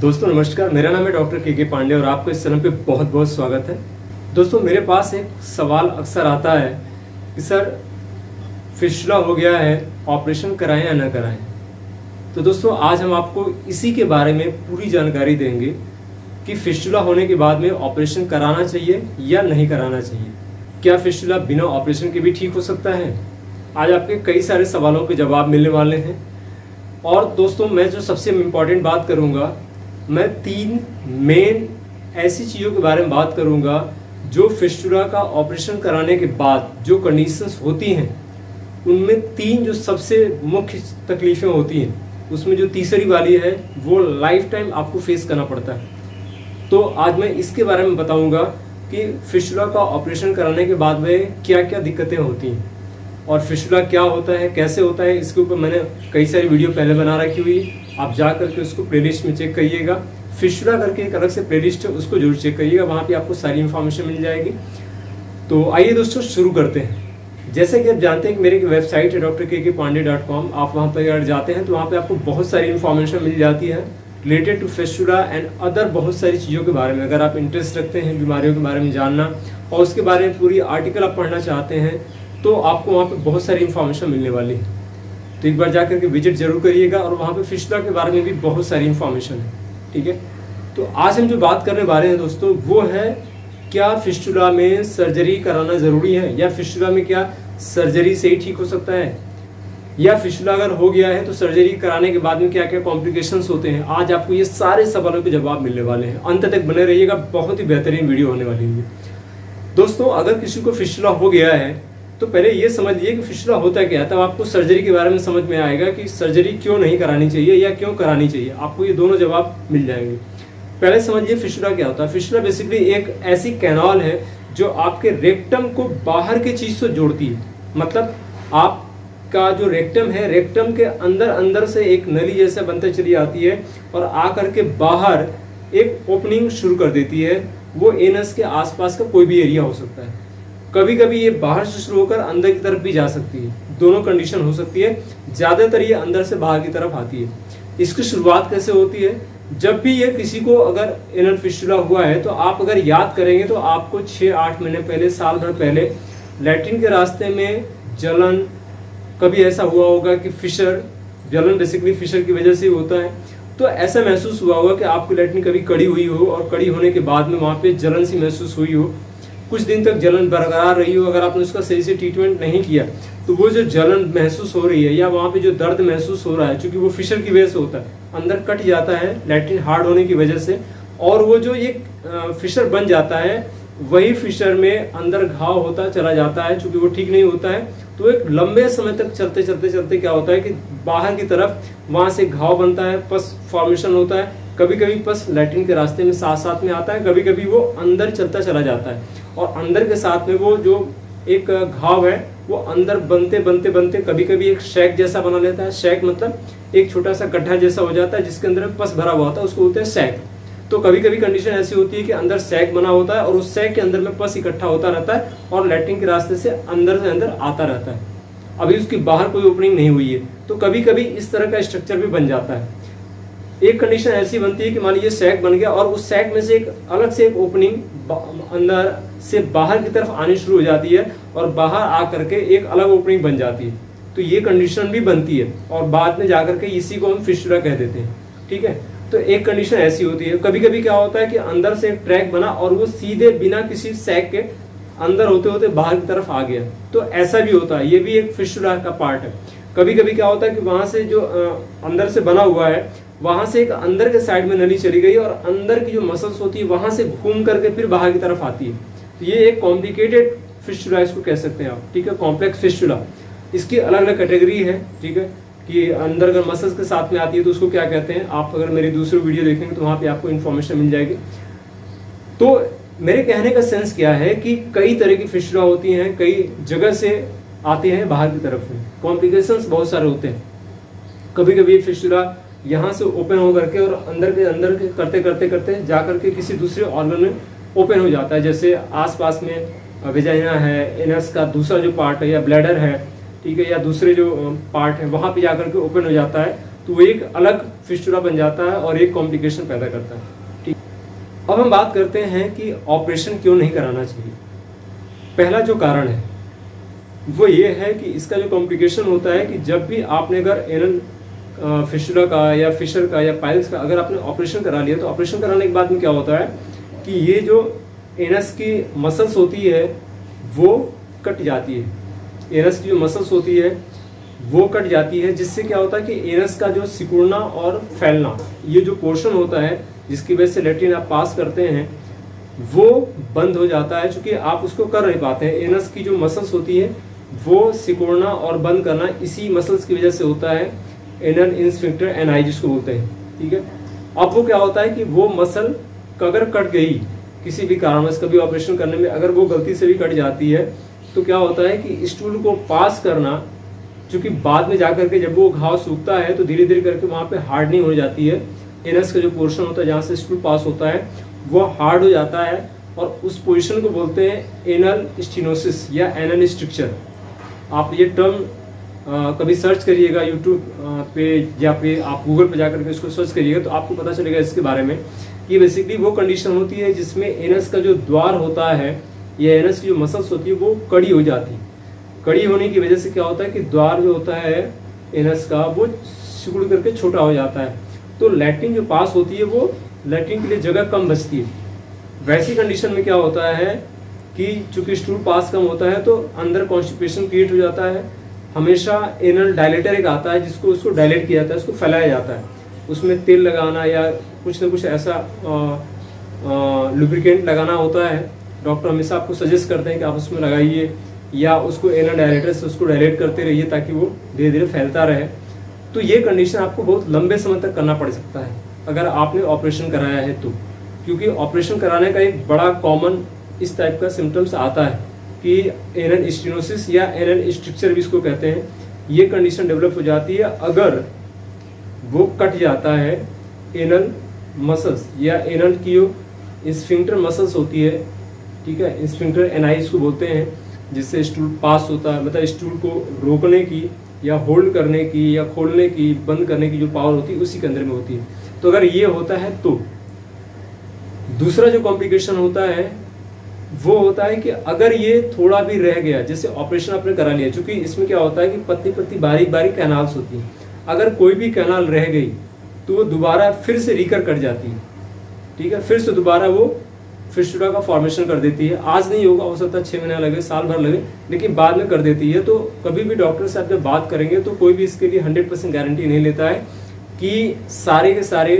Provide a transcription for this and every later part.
दोस्तों नमस्कार, मेरा नाम है डॉक्टर के.के पांडे और आपको इस चैनल पे बहुत बहुत स्वागत है। दोस्तों मेरे पास एक सवाल अक्सर आता है कि सर फिस्टुला हो गया है, ऑपरेशन कराएं या ना कराएं। तो दोस्तों आज हम आपको इसी के बारे में पूरी जानकारी देंगे कि फिस्टुला होने के बाद में ऑपरेशन कराना चाहिए या नहीं कराना चाहिए, क्या फिस्टुला बिना ऑपरेशन के भी ठीक हो सकता है। आज आपके कई सारे सवालों के जवाब मिलने वाले हैं। और दोस्तों मैं जो सबसे इम्पोर्टेंट बात करूँगा, मैं 3 मेन ऐसी चीज़ों के बारे में बात करूंगा जो फिस्टुला का ऑपरेशन कराने के बाद जो कंडीशंस होती हैं उनमें 3 जो सबसे मुख्य तकलीफ़ें होती हैं, उसमें जो तीसरी वाली है वो लाइफ टाइम आपको फेस करना पड़ता है। तो आज मैं इसके बारे में बताऊंगा कि फिस्टुला का ऑपरेशन कराने के बाद में क्या क्या दिक्कतें होती हैं और फिस्टुला क्या होता है, कैसे होता है। इसके ऊपर मैंने कई सारी वीडियो पहले बना रखी हुई है, आप जा करके उसको प्लेलिस्ट में चेक करिएगा। फिस्टुला करके एक अलग से प्लेलिस्ट है, उसको जरूर चेक करिएगा, वहाँ पे आपको सारी इन्फॉर्मेशन मिल जाएगी। तो आइए दोस्तों शुरू करते हैं। जैसे कि आप जानते हैं कि मेरी वेबसाइट है doctor.kk.pandey.com, आप वहाँ पर अगर जाते हैं तो वहाँ पर आपको बहुत सारी इन्फॉर्मेशन मिल जाती है related to fistula and other बहुत सारी चीज़ों के बारे में। अगर आप इंटरेस्ट रखते हैं बीमारियों के बारे में जानना और उसके बारे में पूरी आर्टिकल आप पढ़ना चाहते हैं तो आपको वहाँ पे बहुत सारी इन्फॉर्मेशन मिलने वाली है। तो एक बार जा करके विजिट जरूर करिएगा और वहाँ पे फिस्टुला के बारे में भी बहुत सारी इन्फॉर्मेशन है, ठीक है। तो आज हम जो बात करने वाले हैं दोस्तों वो है क्या फिस्टुला में सर्जरी कराना ज़रूरी है या फिस्टुला में क्या सर्जरी से ही ठीक हो सकता है, या फिस्टुला अगर हो गया है तो सर्जरी कराने के बाद में क्या क्या कॉम्प्लिकेशंस होते हैं। आज आपको ये सारे सवालों के जवाब मिलने वाले हैं, अंत तक बने रहिएगा, बहुत ही बेहतरीन वीडियो होने वाली है। दोस्तों अगर किसी को फिस्टुला हो गया है तो पहले ये समझिए कि फिस्टुला होता क्या है, तब आपको सर्जरी के बारे में समझ में आएगा कि सर्जरी क्यों नहीं करानी चाहिए या क्यों करानी चाहिए। आपको ये दोनों जवाब मिल जाएंगे। पहले समझिए फिस्टुला क्या होता है। फिस्टुला बेसिकली एक ऐसी कैनाल है जो आपके रेक्टम को बाहर के चीज़ से जोड़ती है। मतलब आपका जो रेक्टम है, रेक्टम के अंदर अंदर से एक नली जैसे बनते चली आती है और आकर के बाहर एक ओपनिंग शुरू कर देती है। वो एनस के आसपास का कोई भी एरिया हो सकता है। कभी कभी ये बाहर से शुरू होकर अंदर की तरफ भी जा सकती है, दोनों कंडीशन हो सकती है। ज़्यादातर ये अंदर से बाहर की तरफ आती है। इसकी शुरुआत कैसे होती है, जब भी ये किसी को अगर एनल फिस्टुला हुआ है तो आप अगर याद करेंगे तो आपको 6-8 महीने पहले, साल भर पहले लैट्रिन के रास्ते में जलन, कभी ऐसा हुआ होगा कि फिशर, जलन बेसिकली फिशर की वजह से ही होता है। तो ऐसा महसूस हुआ होगा कि आपकी लैट्रिन कभी कड़ी हुई हो और कड़ी होने के बाद में वहाँ पर जलन सी महसूस हुई हो, कुछ दिन तक जलन बरकरार रही हो। अगर आपने उसका सही से ट्रीटमेंट नहीं किया तो वो जो जलन महसूस हो रही है या वहाँ पे जो दर्द महसूस हो रहा है, चूँकि वो फिशर की वजह से होता है, अंदर कट जाता है लैट्रिन हार्ड होने की वजह से, और वो जो एक फिशर बन जाता है वही फिशर में अंदर घाव होता चला जाता है। चूँकि वो ठीक नहीं होता है तो एक लंबे समय तक चलते चलते चलते क्या होता है कि बाहर की तरफ वहाँ से घाव बनता है, पस फॉर्मेशन होता है। कभी कभी पस लैट्रिन के रास्ते में साथ साथ में आता है, कभी कभी वो अंदर चलता चला जाता है और अंदर के साथ में वो जो एक घाव है वो अंदर बनते बनते बनते कभी कभी एक शेक जैसा बना लेता है। शेक मतलब एक छोटा सा गड्ढा जैसा हो जाता है जिसके अंदर पस भरा हुआ होता है, उसको बोलते हैं शेक। तो कभी कभी कंडीशन ऐसी होती है कि अंदर शेक बना होता है और उस शेक के अंदर में पस इकट्ठा होता रहता है और लैट्रिन के रास्ते से अंदर आता रहता है। अभी उसकी बाहर कोई ओपनिंग नहीं हुई है तो कभी कभी इस तरह का स्ट्रक्चर भी बन जाता है। एक कंडीशन ऐसी बनती है कि मान लीजिए सैक बन गया और उस सैक में से एक अलग से एक ओपनिंग अंदर से बाहर की तरफ आनी शुरू हो जाती है और बाहर आ करके एक अलग ओपनिंग बन जाती है। तो ये कंडीशन भी बनती है और बाद में जाकर के इसी को हम फिस्टुला कह देते हैं, ठीक है। तो एक कंडीशन ऐसी होती है। कभी कभी क्या होता है कि अंदर से एक ट्रैक बना और वो सीधे बिना किसी सैक के अंदर होते होते बाहर की तरफ आ गया, तो ऐसा भी होता है, ये भी एक फिस्टुला का पार्ट है। कभी कभी क्या होता है कि वहाँ से जो अंदर से बना हुआ है वहाँ से एक अंदर के साइड में नली चली गई और अंदर की जो मसल्स होती है वहाँ से घूम करके फिर बाहर की तरफ आती है। तो ये एक कॉम्प्लिकेटेड फिस्टुला इसको कह सकते हैं आप, ठीक है, कॉम्प्लेक्स फिस्टुला। इसकी अलग अलग कैटेगरी है, ठीक है, कि अंदर अगर मसल्स के साथ में आती है तो उसको क्या कहते हैं। आप अगर मेरी दूसरी वीडियो देखेंगे तो वहाँ पर आपको इन्फॉर्मेशन मिल जाएगी। तो मेरे कहने का सेंस क्या है कि कई तरह की फिस्टुला होती हैं, कई जगह से आते हैं बाहर की तरफ में, कॉम्प्लिकेशंस बहुत सारे होते हैं। कभी कभी फिस्टुला यहाँ से ओपन हो करके और अंदर के करते जा करके किसी दूसरे ऑर्गन में ओपन हो जाता है, जैसे आसपास में वेजाइना है, एनस का दूसरा जो पार्ट है या ब्लैडर है, ठीक है, या दूसरे जो पार्ट है वहाँ पे जा करके ओपन हो जाता है। तो वो एक अलग फिस्टुला बन जाता है और एक कॉम्प्लिकेशन पैदा करता है। ठीक, अब हम बात करते हैं कि ऑपरेशन क्यों नहीं कराना चाहिए। पहला जो कारण है वो ये है कि इसका जो कॉम्प्लिकेशन होता है कि जब भी आपने अगर एनल फिस्टुला का या फिशर का या पाइल्स का अगर आपने ऑपरेशन करा लिया, तो ऑपरेशन कराने के बाद में क्या होता है कि ये जो एनस की मसल्स होती है वो कट जाती है, एनस की जो मसल्स होती है वो कट जाती है, जिससे क्या होता है कि एनस का जो सिकुड़ना और फैलना, ये जो पोर्शन होता है जिसकी वजह से लेटरिन आप पास करते हैं वो बंद हो जाता है, क्योंकि आप उसको कर नहीं पाते हैं। एनस की जो मसल्स होती है वो सिकुड़ना और बंद करना इसी मसल्स की वजह से होता है, एनल इंस्ट्रिक्टर एनआई जिसको बोलते हैं। ठीक है, अब वो क्या होता है कि वो मसल अगर कट गई किसी भी कारणवश, कभी ऑपरेशन करने में अगर वो गलती से भी कट जाती है, तो क्या होता है कि स्टूल को पास करना, क्योंकि बाद में जाकर के जब वो घाव सूखता है तो धीरे धीरे करके वहाँ पे हार्डनिंग हो जाती है, एनस का जो पोर्शन होता है जहाँ से स्टूल पास होता है वो हार्ड हो जाता है, और उस पोजीशन को बोलते हैं एनल स्टिनोसिस या एनल स्ट्रक्चर। आप ये टर्म कभी सर्च करिएगा यूट्यूब पे या पे आप गूगल पे जाकर के इसको सर्च करिएगा तो आपको पता चलेगा इसके बारे में कि बेसिकली वो कंडीशन होती है जिसमें एनस का जो द्वार होता है या एनस की जो मसल्स होती है वो कड़ी हो जाती है। कड़ी होने की वजह से क्या होता है कि द्वार जो होता है एनस का वो सिकुड़ करके छोटा हो जाता है, तो लैट्रिन जो पास होती है वो लैट्रिन के लिए जगह कम बचती है। वैसी कंडीशन में क्या होता है कि चूंकि स्टूल पास कम होता है तो अंदर कॉन्स्टिपेशन क्रिएट हो जाता है। हमेशा एनल डायलेटर एक आता है जिसको उसको डायलेट किया जाता है, उसको फैलाया जाता है, उसमें तेल लगाना या कुछ ना कुछ ऐसा लुब्रिकेंट लगाना होता है। डॉक्टर हमेशा आपको सजेस्ट करते हैं कि आप उसमें लगाइए या उसको एनल डायलेटर से उसको डायलेट करते रहिए ताकि वो धीरे धीरे फैलता रहे। तो ये कंडीशन आपको बहुत लंबे समय तक करना पड़ सकता है अगर आपने ऑपरेशन कराया है तो, क्योंकि ऑपरेशन कराने का एक बड़ा कॉमन इस टाइप का सिम्टम्स आता है कि एनल स्टिनोसिस या एनल स्ट्रक्चर भी इसको कहते हैं। ये कंडीशन डेवलप हो जाती है अगर वो कट जाता है, एनल मसल्स या एनल की जो स्फिंक्टर मसल्स होती है, ठीक है, स्फिंक्टर एनआई इसको बोलते हैं, जिससे स्टूल पास होता है, मतलब स्टूल को रोकने की या होल्ड करने की या खोलने की बंद करने की जो पावर होती है उसी के अंदर में होती है। तो अगर ये होता है तो दूसरा जो कॉम्प्लिकेशन होता है वो होता है कि अगर ये थोड़ा भी रह गया, जैसे ऑपरेशन आपने करा लिया, चूंकि इसमें क्या होता है कि पतली पतली बारीक बारीक कैनाल्स होती हैं, अगर कोई भी कैनाल रह गई तो वो दोबारा फिर से रिकर कट जाती है। ठीक है, फिर से दोबारा वो फिस्टुला का फॉर्मेशन कर देती है। आज नहीं होगा, हो सकता है 6 महीना लगे, साल भर लगे, लेकिन बाद में कर देती है। तो कभी भी डॉक्टर से आप जब बात करेंगे तो कोई भी इसके लिए 100% गारंटी नहीं लेता है कि सारे के सारे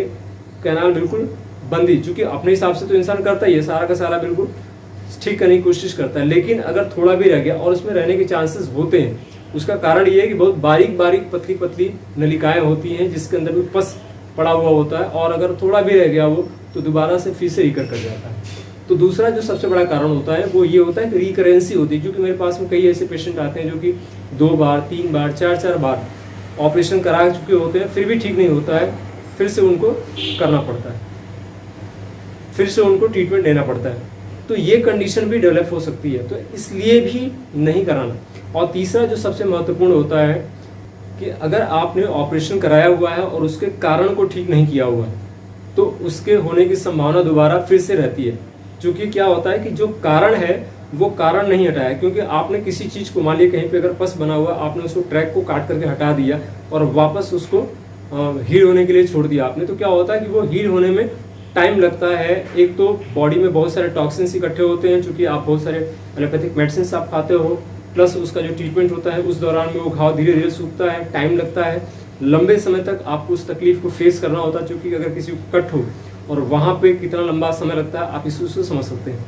कैनाल बिल्कुल बंद ही, चूँकि अपने हिसाब से तो इंसान करता ही है, सारा का सारा बिल्कुल ठीक करने की कोशिश करता है, लेकिन अगर थोड़ा भी रह गया, और उसमें रहने के चांसेस होते हैं, उसका कारण ये है कि बहुत बारीक बारीक पतली पतली नलिकाएँ होती हैं जिसके अंदर भी पस पड़ा हुआ होता है, और अगर थोड़ा भी रह गया वो तो दोबारा से फिर से रिकर कर जाता है। तो दूसरा जो सबसे बड़ा कारण होता है वो ये होता है कि रिकरेंसी होती है, क्योंकि मेरे पास में कई ऐसे पेशेंट आते हैं जो कि 2 बार 3 बार 4 बार ऑपरेशन करा चुके होते हैं, फिर भी ठीक नहीं होता है, फिर से उनको करना पड़ता है, फिर से उनको ट्रीटमेंट देना पड़ता है। तो ये कंडीशन भी डेवलप हो सकती है, तो इसलिए भी नहीं कराना। और तीसरा जो सबसे महत्वपूर्ण होता है कि अगर आपने ऑपरेशन कराया हुआ है और उसके कारण को ठीक नहीं किया हुआ है तो उसके होने की संभावना दोबारा फिर से रहती है, क्योंकि क्या होता है कि जो कारण है वो कारण नहीं हटाया, क्योंकि आपने किसी चीज़ को, मान लिया कहीं पे अगर पस बना हुआ, आपने उसको ट्रैक को काट करके हटा दिया और वापस उसको हील होने के लिए छोड़ दिया आपने, तो क्या होता है कि वो हील होने में टाइम लगता है। एक तो बॉडी में बहुत सारे टॉक्सिन्स इकट्ठे होते हैं, चूँकि आप बहुत सारे एलोपैथिक मेडिसिन आप खाते हो, प्लस उसका जो ट्रीटमेंट होता है उस दौरान में वो घाव धीरे धीरे सूखता है, टाइम लगता है, लंबे समय तक आपको उस तकलीफ को फेस करना होता है, क्योंकि अगर किसी को कट हो और वहाँ पे कितना लंबा समय लगता है आप इस उसको समझ सकते हैं।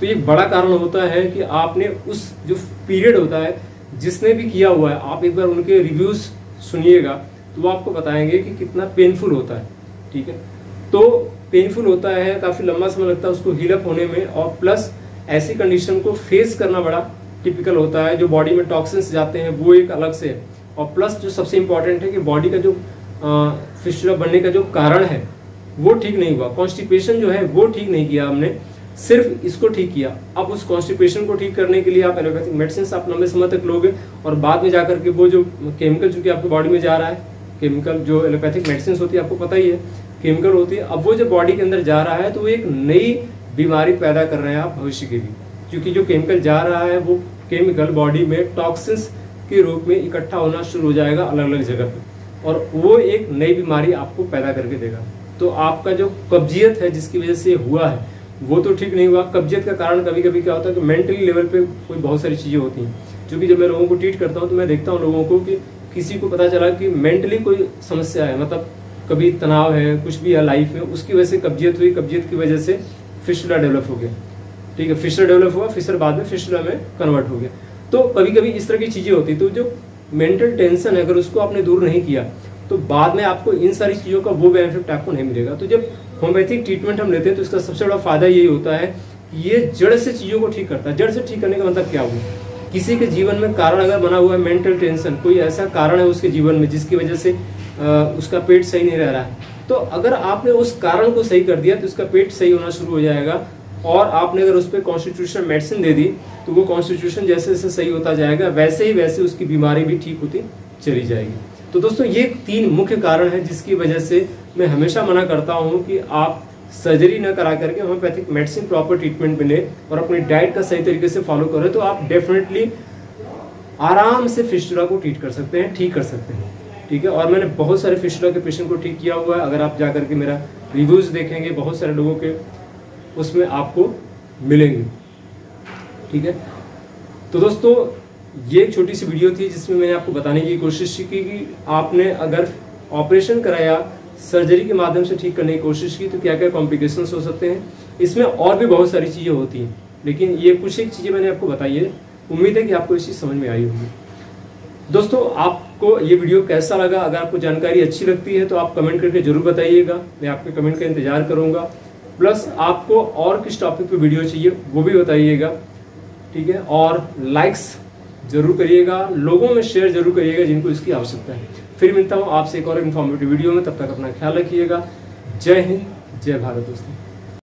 तो ये बड़ा कारण होता है कि आपने उस जो पीरियड होता है जिसने भी किया हुआ है, आप एक बार उनके रिव्यूज़ सुनिएगा तो वो आपको बताएंगे कि कितना पेनफुल होता है। ठीक है, तो पेनफुल होता है, काफ़ी लंबा समय लगता है उसको हील अप होने में, और प्लस ऐसी कंडीशन को फेस करना बड़ा टिपिकल होता है। जो बॉडी में टॉक्सिन्स जाते हैं वो एक अलग से है, और प्लस जो सबसे इम्पॉर्टेंट है कि बॉडी का जो फिस्टुला बनने का जो कारण है वो ठीक नहीं हुआ, कॉन्स्टिपेशन जो है वो ठीक नहीं किया हमने, सिर्फ इसको ठीक किया। अब उस कॉन्स्टिपेशन को ठीक करने के लिए आप एलोपैथिक मेडिसिन आप लंबे समय तक लोगे और बाद में जाकर के वो जो केमिकल चूँकि आपके बॉडी में जा रहा है केमिकल जो एलोपैथिक मेडिसिन होती है आपको पता ही है केमिकल होती है, अब वो जब बॉडी के अंदर जा रहा है तो वो एक नई बीमारी पैदा कर रहे हैं आप भविष्य के लिए, क्योंकि जो केमिकल जा रहा है वो केमिकल बॉडी में टॉक्सिन्स के रूप में इकट्ठा होना शुरू हो जाएगा अलग अलग जगह पे, और वो एक नई बीमारी आपको पैदा करके देगा। तो आपका जो कब्जियत है जिसकी वजह से हुआ है वो तो ठीक नहीं हुआ, कब्जियत का कारण कभी कभी क्या होता है कि मेंटली लेवल पे कोई बहुत सारी चीज़ें होती हैं, क्योंकि जब मैं लोगों को ट्रीट करता हूँ तो मैं देखता हूँ लोगों को कि किसी को पता चला कि मेंटली कोई समस्या है, मतलब कभी तनाव है कुछ भी है लाइफ में, उसकी वजह से कब्जियत हुई, कब्जियत की वजह से फिस्टुला डेवलप हो गया, ठीक है, फिस्टुला डेवलप हुआ, फिस्टुला बाद में फिस्टुला में कन्वर्ट हो गया। तो कभी कभी इस तरह की चीज़ें होती, तो जो मेंटल टेंशन है अगर उसको आपने दूर नहीं किया तो बाद में आपको इन सारी चीज़ों का वो बेनिफिट आपको नहीं मिलेगा। तो जब होम्योपैथिक ट्रीटमेंट हम लेते हैं तो इसका सबसे बड़ा फायदा यही होता है कि ये जड़ से चीज़ों को ठीक करता है। जड़ से ठीक करने का मतलब क्या हुआ, किसी के जीवन में कारण अगर बना हुआ है मेंटल टेंशन, कोई ऐसा कारण है उसके जीवन में जिसकी वजह से उसका पेट सही नहीं रह रहा है, तो अगर आपने उस कारण को सही कर दिया तो उसका पेट सही होना शुरू हो जाएगा, और आपने अगर उस पर कॉन्स्टिट्यूशनल मेडिसिन दे दी तो वो कॉन्स्टिट्यूशन जैसे जैसे सही होता जाएगा वैसे ही वैसे उसकी बीमारी भी ठीक होती चली जाएगी। तो दोस्तों ये तीन मुख्य कारण हैं जिसकी वजह से मैं हमेशा मना करता हूँ कि आप सर्जरी ना करा करके होम्योपैथिक मेडिसिन प्रॉपर ट्रीटमेंट में लें और अपनी डाइट का सही तरीके से फॉलो करें तो आप डेफिनेटली आराम से फिस्टुला को ट्रीट कर सकते हैं, ठीक कर सकते हैं, ठीक है। और मैंने बहुत सारे फिस्टुला के पेशेंट को ठीक किया हुआ है, अगर आप जा करके मेरा रिव्यूज़ देखेंगे बहुत सारे लोगों के उसमें आपको मिलेंगे, ठीक है। तो दोस्तों ये एक छोटी सी वीडियो थी जिसमें मैंने आपको बताने की कोशिश की कि आपने अगर ऑपरेशन कराया सर्जरी के माध्यम से ठीक करने की कोशिश की तो क्या क्या कॉम्प्लिकेशंस हो सकते हैं। इसमें और भी बहुत सारी चीज़ें होती हैं लेकिन ये कुछ एक चीज़ें मैंने आपको बताई है, उम्मीद है कि आपको इस चीज़ समझ में आई होगी। दोस्तों आपको ये वीडियो कैसा लगा, अगर आपको जानकारी अच्छी लगती है तो आप कमेंट करके ज़रूर बताइएगा, मैं आपके कमेंट का इंतज़ार करूँगा। प्लस आपको और किस टॉपिक पे वीडियो चाहिए वो भी बताइएगा, ठीक है, और लाइक्स जरूर करिएगा, लोगों में शेयर जरूर करिएगा जिनको इसकी आवश्यकता है। फिर मिलता हूँ आपसे एक और इन्फॉर्मेटिव वीडियो में, तब तक अपना ख्याल रखिएगा। जय हिंद, जय भारत दोस्तों।